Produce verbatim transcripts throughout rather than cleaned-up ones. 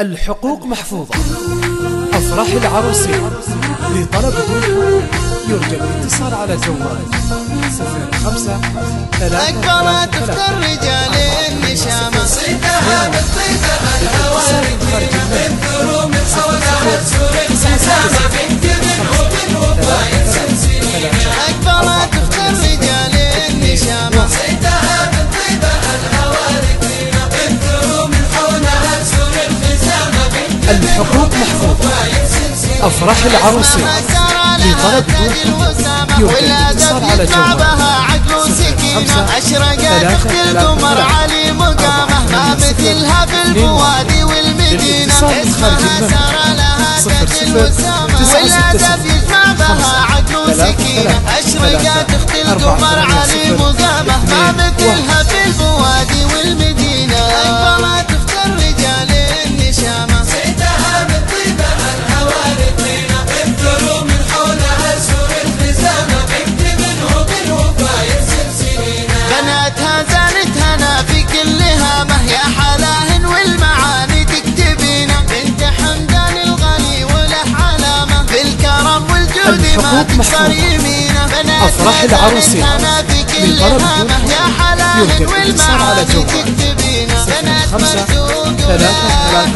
الحقوق محفوظة. أفراح العروسين لطلب ضيوف يرجى الاتصال على جوال صفر خمسة ثلاثة. أكبرت أختر رجال النشامة صيتها من طيتها الهواري من ثروم صوتها تسورك سسامة بنت بن وبن وطايد سمسيني. أكبرت أختر رجال النشامة صيتها من طيتها الهواري من ثروم حولها تسورك سسامة بنت. الحقوق محفوظة. أفراح العروسين لطلب ولادت من كعبها عدل وسكينة، أشرقت أخت القمر علي مقامه، ما مثلها بالبوادي والمدينة، اسمها سارة لها تدل وسامة، ولادت من كعبها عدل وسكينة، أشرقت أخت القمر علي مقامه، ما مثلها بالبوادي والمدينة، أكبرت أخت الرجال النشامة، صيتها من طيبها الهواري طينة، الثرو من حولها سور الفزامة، بنت بن وبن وطاير سلسلينا، بناتها زانت هنا في كل هامة، يا حلاهن والمعاني تكتبينا، بنت حمدان الغني وله علامة، بالكرم والجود ما تكسر يمينه، بناتها زانت هنا في كل هامة، يا حلاهن والمعاني تكتبينا، بنات مرزوق وله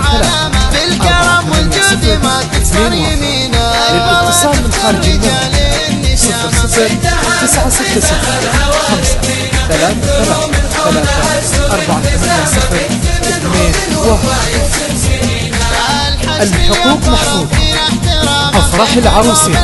علامة، بالكرم والجود ما تكسر يمينه، للاتصال من خارج المملكة صفر ستة تسعة ستة صفر خمسة ثلاثة ثلاثة أربعة ثمانية صفر اثنين واحد. الحقوق محفوظة. أفراح العروسين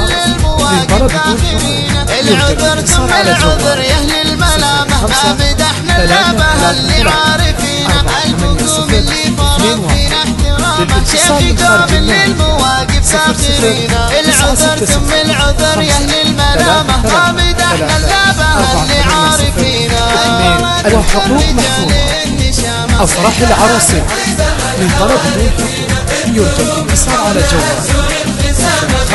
لطلب العذر ثم العذر يا أهل الملامة، ما مدحنا لابها اللي عارفينا، القلوب اللي فرضينا شفيكم من المواقف سافرينا، العذر ثم العذر يا أهل الملامة، ما مدحنا لابها اللي عارفينا، الحقوق محفوظة. أفراح العروسين لطلب يرجى الاتصال على جوال خمسة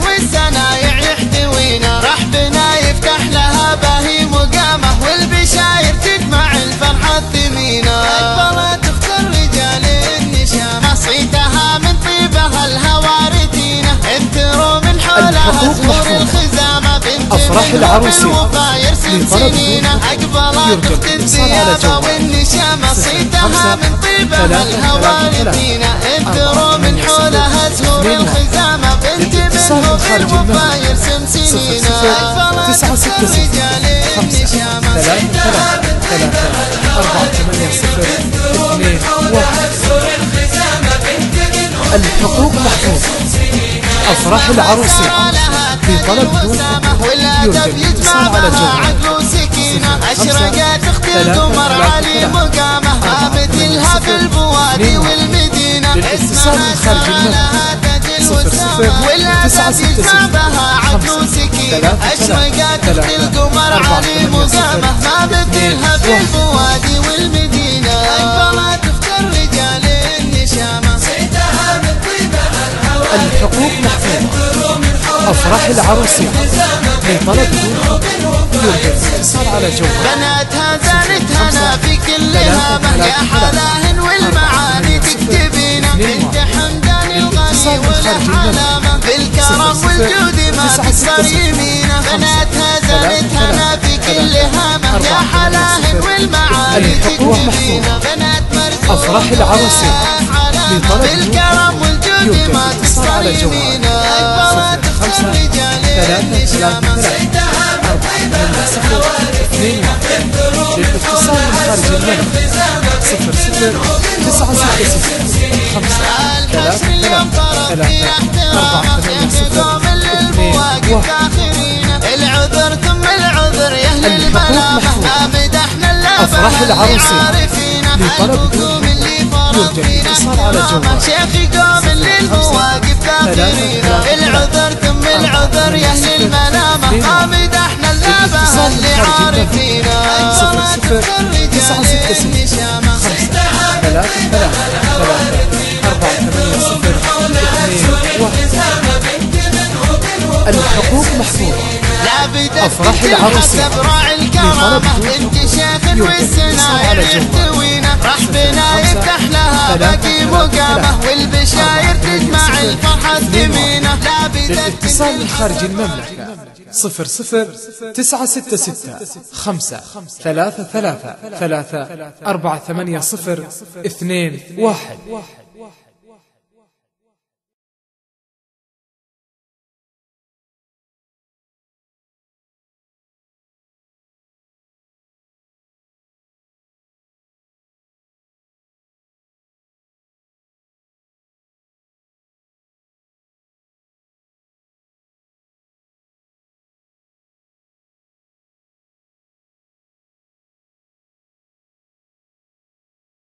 والسنايع يحتوينا، رحبنا يفتح لها باهي مقامة، والبشاير تجمع الفرحة الثمينة، أكبرت أخت الرجال النشامة صيتها من طيبها الهواري تينة، انثروا من حولها سور الخزامة، بنت بن وبن وطاير سمسمينة، أقبلت أخت الزيافة والنشامة صيتها من طيبها الهواري تينة، انثروا من حولها سور الخزامة، بنت بن وبن وطاير سمسمينة، أقبلت أخت الرجال النشامة صيتها من طيبها الهواري تينة. الحقوق محفوظة. أفراح العروسين بطلب يرجى الاتصال على جوال أشرقت أخت القمر علي مقامه، ما مثلها بالبوادي والمدينة، اسمها سارة لها تدل وسامة، ولادت من كعبها عدل وسكينة، أشرقت أخت القمر علي مقامه، ما مثلها بالبوادي والمدينة، أكبرت أخت الرجال النشامة. الحقوق محفوظة. أفراح العروسين لطلب يرجى الاتصال على جوال بناتها زانت هنا في كل هامة، يا حلاهن والمعاني تكتبينا، بنت حمدان الغني وله علامة، بالكرم والجود ما تكسر يمينه، بناتها زانت هنا في كل هامة، يا حلاهن والمعاني تكتبينا، بنات مرزوق أفراح العروسين بالكرم والجود ما تكسر يمينه، أكبرت أخت الرجال النشامة صيتها من طيبها الهواري فينا، انثروا من حولها سور الفزامة، بنت بن وبن وطاير سمسمينة، الحشر اليوم طرب فيه احترامه، يحفظكم للمواقف داخلينا، العذر ثم العذر يا أهل الملامة، ما مدحنا لابها اللي عارفينا، القلوب اللي فرحنا يمكن الاتصال على الجوال شيخي قوم اللي المواقف كافرينا العذر تم العذر يا اهل المنامه قامد احنا اللبه اللي عارفينا انشرنا تسر رجالين نشامه ثلاث ثلاث الحقوق محفوظة. أفراح العروسين لطلب زوجهم يتصل على الجوال رحبنا يفتح لها باقي مقامه والبشاير تجمع الفرحة ثمينة. للاتصال من خارج المملكة صفر صفر تسعة ستة ستة خمسة ثلاثة ثلاثة ثلاثة أربعة ثمانية صفر اثنين واحد.